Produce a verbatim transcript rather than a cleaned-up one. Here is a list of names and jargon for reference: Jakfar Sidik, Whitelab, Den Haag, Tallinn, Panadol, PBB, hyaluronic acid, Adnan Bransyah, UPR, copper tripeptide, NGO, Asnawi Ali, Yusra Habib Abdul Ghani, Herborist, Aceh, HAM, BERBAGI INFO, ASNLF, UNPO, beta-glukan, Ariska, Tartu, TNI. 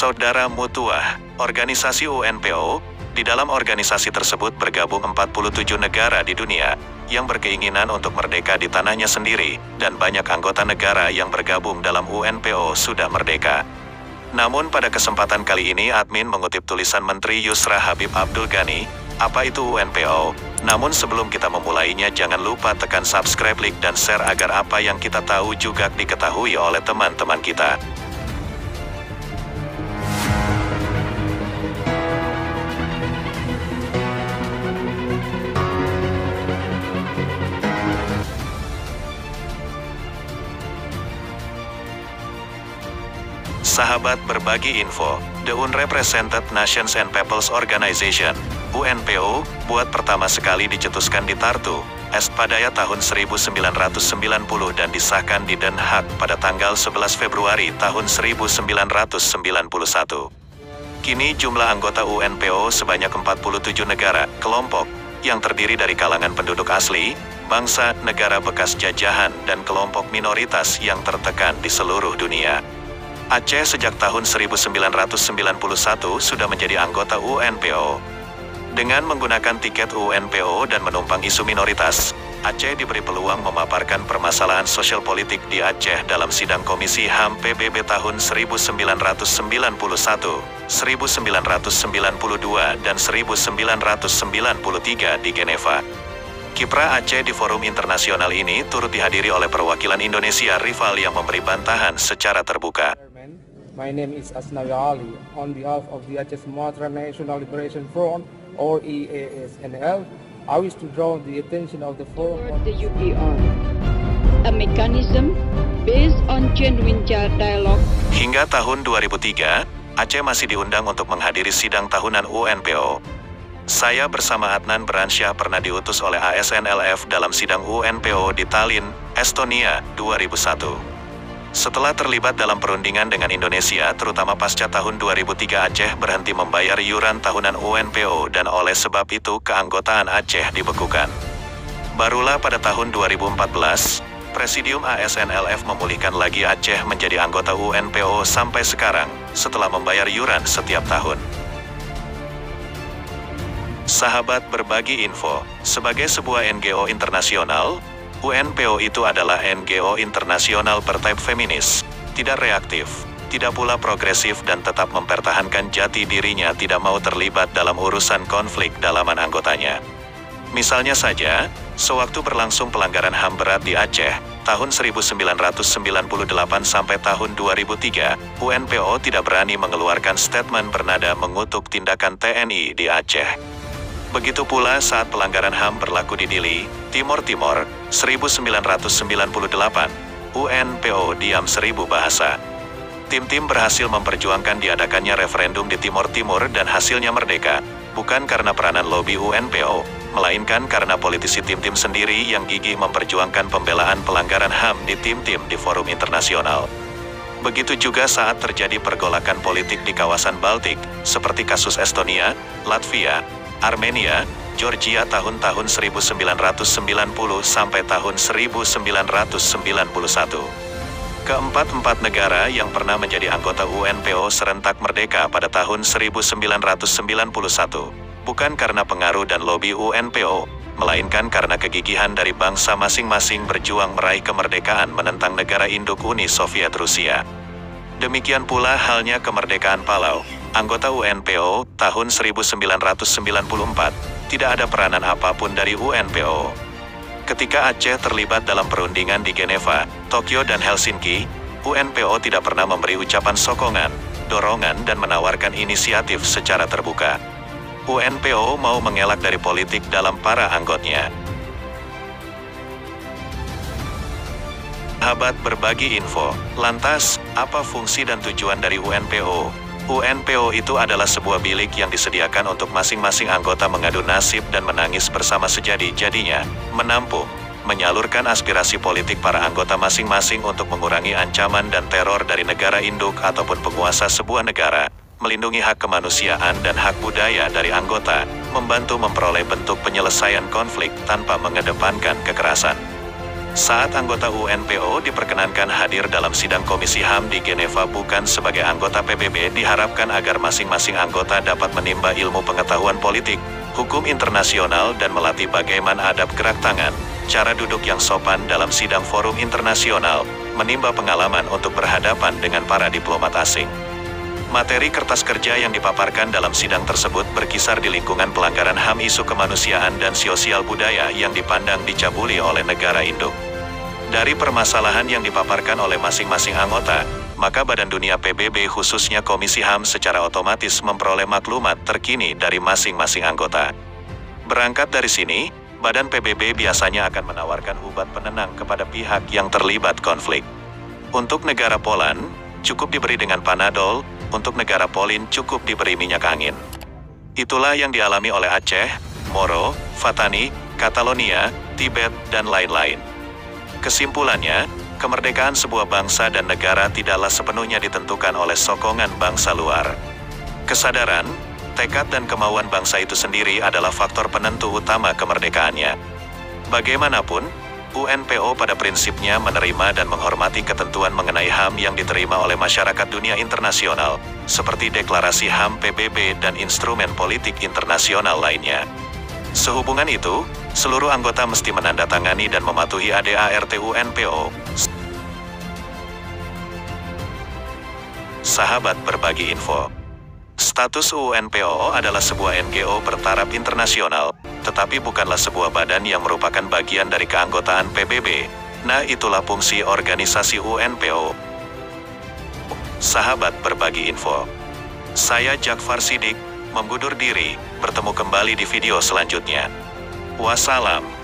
Saudara Mutuah, organisasi U N P O, di dalam organisasi tersebut bergabung empat puluh tujuh negara di dunia, yang berkeinginan untuk merdeka di tanahnya sendiri, dan banyak anggota negara yang bergabung dalam U N P O sudah merdeka. Namun pada kesempatan kali ini admin mengutip tulisan Menteri Yusra Habib Abdul Ghani, apa itu U N P O? Namun sebelum kita memulainya jangan lupa tekan subscribe, like, dan share agar apa yang kita tahu juga diketahui oleh teman-teman kita. Sahabat berbagi info, The Unrepresented Nations and Peoples Organization, U N P O, buat pertama sekali dicetuskan di Tartu, Estonia tahun seribu sembilan ratus sembilan puluh dan disahkan di Den Haag pada tanggal sebelas Februari tahun seribu sembilan ratus sembilan puluh satu. Kini jumlah anggota U N P O sebanyak empat puluh tujuh negara, kelompok, yang terdiri dari kalangan penduduk asli, bangsa, negara bekas jajahan, dan kelompok minoritas yang tertekan di seluruh dunia. Aceh sejak tahun seribu sembilan ratus sembilan puluh satu sudah menjadi anggota U N P O. Dengan menggunakan tiket U N P O dan menumpang isu minoritas, Aceh diberi peluang memaparkan permasalahan sosial politik di Aceh dalam sidang Komisi H A M P B B tahun seribu sembilan ratus sembilan puluh satu, seribu sembilan ratus sembilan puluh dua, dan seribu sembilan ratus sembilan puluh tiga di Geneva. Kiprah Aceh di forum internasional ini turut dihadiri oleh perwakilan Indonesia rival yang memberi bantahan secara terbuka. My name is Asnawi Ali on behalf of the Aceh Sumatra National Liberation Front or A S N L F. I wish to draw the attention of the forum on the U P R, a mechanism based on genuine dialogue. Hingga tahun dua ribu tiga, Aceh masih diundang untuk menghadiri sidang tahunan U N P O. Saya bersama Adnan Bransyah pernah diutus oleh A S N L F dalam sidang U N P O di Tallinn, Estonia, dua ribu satu. Setelah terlibat dalam perundingan dengan Indonesia, terutama pasca tahun dua ribu tiga, Aceh berhenti membayar iuran tahunan U N P O dan oleh sebab itu keanggotaan Aceh dibekukan. Barulah pada tahun dua ribu empat belas, Presidium A S N L F memulihkan lagi Aceh menjadi anggota U N P O sampai sekarang, setelah membayar iuran setiap tahun. Sahabat berbagi info, sebagai sebuah N G O internasional, U N P O itu adalah N G O internasional bertayap feminis, tidak reaktif, tidak pula progresif dan tetap mempertahankan jati dirinya, tidak mau terlibat dalam urusan konflik dalaman anggotanya. Misalnya saja, sewaktu berlangsung pelanggaran H A M berat di Aceh, tahun seribu sembilan ratus sembilan puluh delapan sampai tahun dua ribu tiga, U N P O tidak berani mengeluarkan statement bernada mengutuk tindakan T N I di Aceh. Begitu pula saat pelanggaran H A M berlaku di Dili, Timor Timor, seribu sembilan ratus sembilan puluh delapan, U N P O diam seribu bahasa. Tim-tim berhasil memperjuangkan diadakannya referendum di Timor Timur dan hasilnya merdeka, bukan karena peranan lobi U N P O, melainkan karena politisi tim-tim sendiri yang gigih memperjuangkan pembelaan pelanggaran H A M di tim-tim di forum internasional. Begitu juga saat terjadi pergolakan politik di kawasan Baltik, seperti kasus Estonia, Latvia, Armenia, Georgia tahun-tahun seribu sembilan ratus sembilan puluh sampai tahun seribu sembilan ratus sembilan puluh satu. Keempat-empat negara yang pernah menjadi anggota U N P O serentak merdeka pada tahun seribu sembilan ratus sembilan puluh satu, bukan karena pengaruh dan lobi U N P O, melainkan karena kegigihan dari bangsa masing-masing berjuang meraih kemerdekaan menentang negara induk Uni Soviet Rusia. Demikian pula halnya kemerdekaan Palau. Anggota U N P O tahun seribu sembilan ratus sembilan puluh empat, tidak ada peranan apapun dari U N P O. Ketika Aceh terlibat dalam perundingan di Geneva, Tokyo dan Helsinki, U N P O tidak pernah memberi ucapan sokongan, dorongan dan menawarkan inisiatif secara terbuka. U N P O mau mengelak dari politik dalam para anggotanya. Sahabat berbagi info, lantas, apa fungsi dan tujuan dari U N P O? U N P O itu adalah sebuah bilik yang disediakan untuk masing-masing anggota mengadu nasib dan menangis bersama sejadi-jadinya, menampung, menyalurkan aspirasi politik para anggota masing-masing untuk mengurangi ancaman dan teror dari negara induk ataupun penguasa sebuah negara, melindungi hak kemanusiaan dan hak budaya dari anggota, membantu memperoleh bentuk penyelesaian konflik tanpa mengedepankan kekerasan. Saat anggota U N P O diperkenankan hadir dalam sidang Komisi H A M di Geneva bukan sebagai anggota P B B, diharapkan agar masing-masing anggota dapat menimba ilmu pengetahuan politik, hukum internasional dan melatih bagaimana adab gerak tangan, cara duduk yang sopan dalam sidang forum internasional, menimba pengalaman untuk berhadapan dengan para diplomat asing. Materi kertas kerja yang dipaparkan dalam sidang tersebut berkisar di lingkungan pelanggaran H A M, isu kemanusiaan dan sosial budaya yang dipandang dicabuli oleh negara induk. Dari permasalahan yang dipaparkan oleh masing-masing anggota, maka Badan Dunia P B B khususnya Komisi H A M secara otomatis memperoleh maklumat terkini dari masing-masing anggota. Berangkat dari sini, Badan P B B biasanya akan menawarkan obat penenang kepada pihak yang terlibat konflik. Untuk negara Poland, cukup diberi dengan Panadol, untuk negara Polin cukup diberi minyak angin. Itulah yang dialami oleh Aceh, Moro, Fatani, Catalonia, Tibet, dan lain-lain. Kesimpulannya, kemerdekaan sebuah bangsa dan negara tidaklah sepenuhnya ditentukan oleh sokongan bangsa luar. Kesadaran, tekad dan kemauan bangsa itu sendiri adalah faktor penentu utama kemerdekaannya. Bagaimanapun, U N P O pada prinsipnya menerima dan menghormati ketentuan mengenai H A M yang diterima oleh masyarakat dunia internasional, seperti deklarasi H A M P B B dan instrumen politik internasional lainnya. Sehubungan itu, seluruh anggota mesti menandatangani dan mematuhi A D A R T U N P O. Sahabat berbagi info. Status U N P O adalah sebuah N G O bertaraf internasional, tetapi bukanlah sebuah badan yang merupakan bagian dari keanggotaan P B B. Nah, itulah fungsi organisasi U N P O. Sahabat berbagi info. Saya Jakfar Sidik, mengundur diri, bertemu kembali di video selanjutnya. Wassalam.